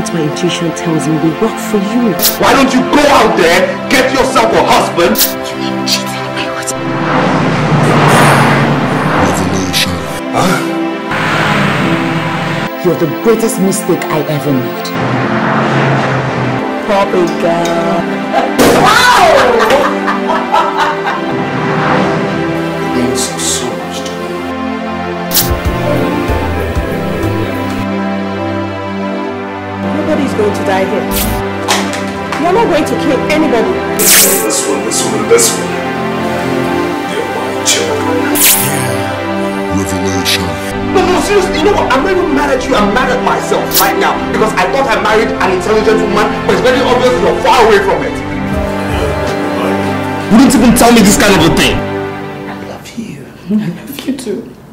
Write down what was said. what my intuition tells me will work for you. Why don't you go out there, get yourself a husband? You mean cheating my husband? Revelation. Huh? You're the greatest mistake I ever made. Bobby girl. Wow! It means so much to me. Nobody's going to die here. You're not going to kill anybody. This one. They're my children. Revelation. No, seriously, you know what? I'm not even mad at you. I'm mad at myself right now because I thought I married an intelligent woman, but it's very obvious you're far away from it. You didn't even tell me this kind of a thing. I love you. I love you too.